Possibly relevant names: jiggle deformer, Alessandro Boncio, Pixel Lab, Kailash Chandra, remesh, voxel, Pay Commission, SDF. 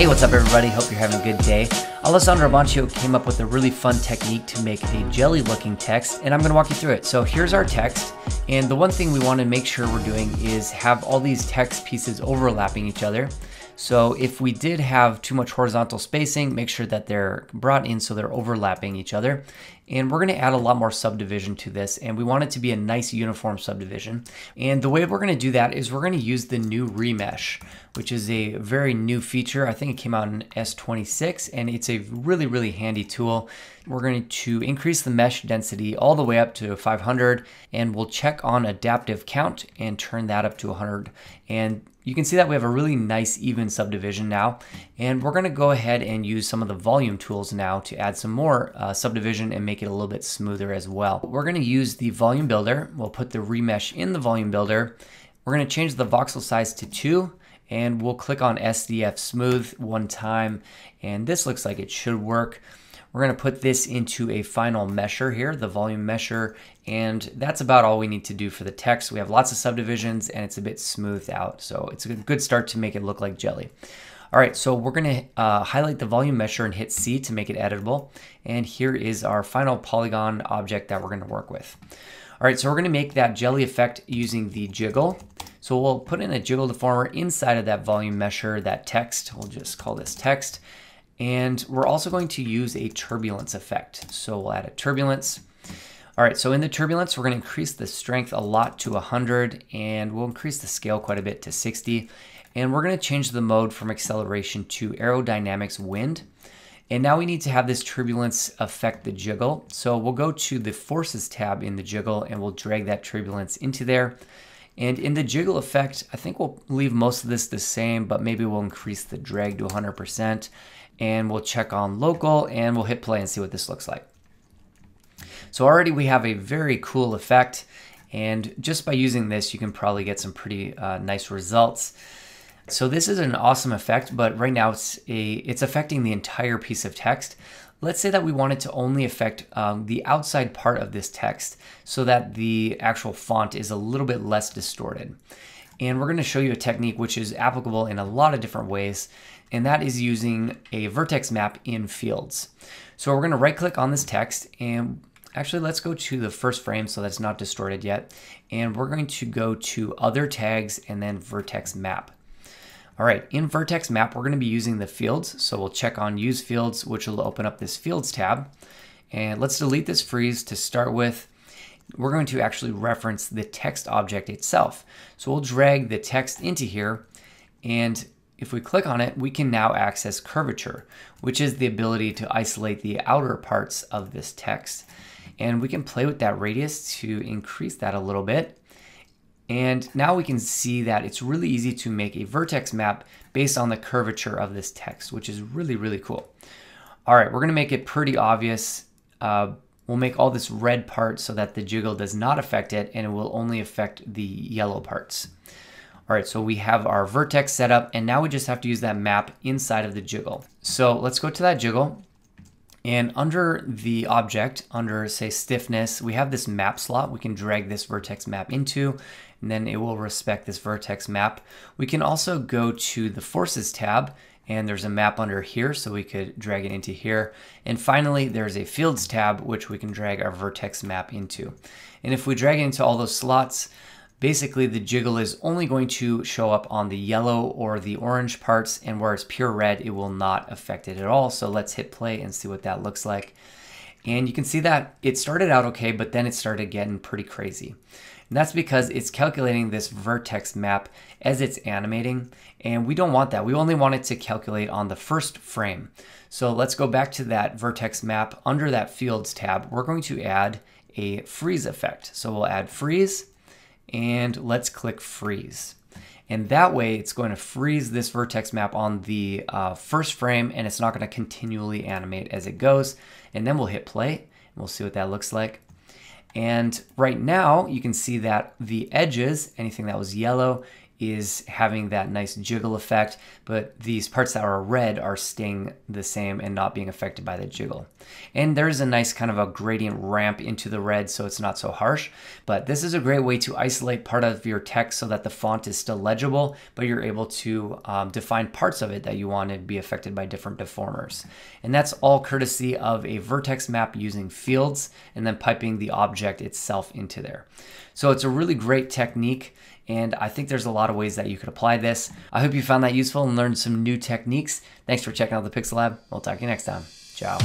Hey, what's up everybody? Hope you're having a good day. Alessandro Boncio came up with a really fun technique to make a jelly looking text, and I'm gonna walk you through it. So here's our text, and the one thing we wanna make sure we're doing is have all these text pieces overlapping each other. So if we did have too much horizontal spacing, make sure that they're brought in so they're overlapping each other. And we're gonna add a lot more subdivision to this, and we want it to be a nice uniform subdivision. And the way we're gonna do that is we're gonna use the new remesh, which is a very new feature. I think it came out in S26, and it's a really, really handy tool. We're going to increase the mesh density all the way up to 500, and we'll check on adaptive count and turn that up to 100. And you can see that we have a really nice even subdivision now. And we're going to go ahead and use some of the volume tools now to add some more subdivision and make it a little bit smoother as well. We're going to use the volume builder. We'll put the remesh in the volume builder. We're going to change the voxel size to 2. And we'll click on SDF smooth one time, and this looks like it should work. We're gonna put this into a final mesher here, the volume mesher, and that's about all we need to do for the text. We have lots of subdivisions and it's a bit smoothed out, so it's a good start to make it look like jelly. All right, so we're gonna highlight the volume mesher and hit C to make it editable, and here is our final polygon object that we're gonna work with. All right, so we're gonna make that jelly effect using the jiggle. So we'll put in a jiggle deformer inside of that volume mesher, that text. We'll just call this text. And we're also going to use a turbulence effect. So we'll add a turbulence. All right, so in the turbulence, we're gonna increase the strength a lot to 100, and we'll increase the scale quite a bit to 60. And we're gonna change the mode from acceleration to aerodynamics wind. And now we need to have this turbulence affect the jiggle. So we'll go to the forces tab in the jiggle and we'll drag that turbulence into there. And in the jiggle effect, I think we'll leave most of this the same, but maybe we'll increase the drag to 100%. And we'll check on local and we'll hit play and see what this looks like. So already we have a very cool effect. And just by using this, you can probably get some pretty nice results. So this is an awesome effect, but right now it's affecting the entire piece of text. Let's say that we want it to only affect the outside part of this text so that the actual font is a little bit less distorted. And we're gonna show you a technique which is applicable in a lot of different ways, and that is using a vertex map in fields. So we're gonna right click on this text, and actually let's go to the first frame so that's not distorted yet. And we're going to go to other tags and then vertex map. All right, in vertex map, we're gonna be using the fields. So we'll check on use fields, which will open up this fields tab. And let's delete this freeze to start with. We're going to actually reference the text object itself. So we'll drag the text into here. And if we click on it, we can now access curvature, which is the ability to isolate the outer parts of this text. And we can play with that radius to increase that a little bit. And now we can see that it's really easy to make a vertex map based on the curvature of this text, which is really, really cool. All right, we're gonna make it pretty obvious. We'll make all this red part so that the jiggle does not affect it, and it will only affect the yellow parts. All right, so we have our vertex set up, and now we just have to use that map inside of the jiggle. So let's go to that jiggle. And under the object, under say stiffness, we have this map slot. We can drag this vertex map into, and then it will respect this vertex map. We can also go to the forces tab, and there's a map under here, so we could drag it into here. And finally, there's a fields tab, which we can drag our vertex map into. And if we drag it into all those slots, basically the jiggle is only going to show up on the yellow or the orange parts, and where it's pure red, it will not affect it at all. So let's hit play and see what that looks like. And you can see that it started out okay, but then it started getting pretty crazy. And that's because it's calculating this vertex map as it's animating, and we don't want that. We only want it to calculate on the first frame. So let's go back to that vertex map. Under that fields tab, we're going to add a freeze effect. So we'll add freeze. And let's click freeze. And that way it's going to freeze this vertex map on the first frame, and it's not going to continually animate as it goes. And then we'll hit play and we'll see what that looks like. And right now you can see that the edges, anything that was yellow, is having that nice jiggle effect, but these parts that are red are staying the same and not being affected by the jiggle. And there's a nice kind of a gradient ramp into the red, so it's not so harsh. But this is a great way to isolate part of your text so that the font is still legible, but you're able to define parts of it that you want to be affected by different deformers. And that's all courtesy of a vertex map using fields and then piping the object itself into there. So it's a really great technique, and I think there's a lot of ways that you could apply this. I hope you found that useful and learned some new techniques. Thanks for checking out the Pixel Lab. We'll talk to you next time. Ciao.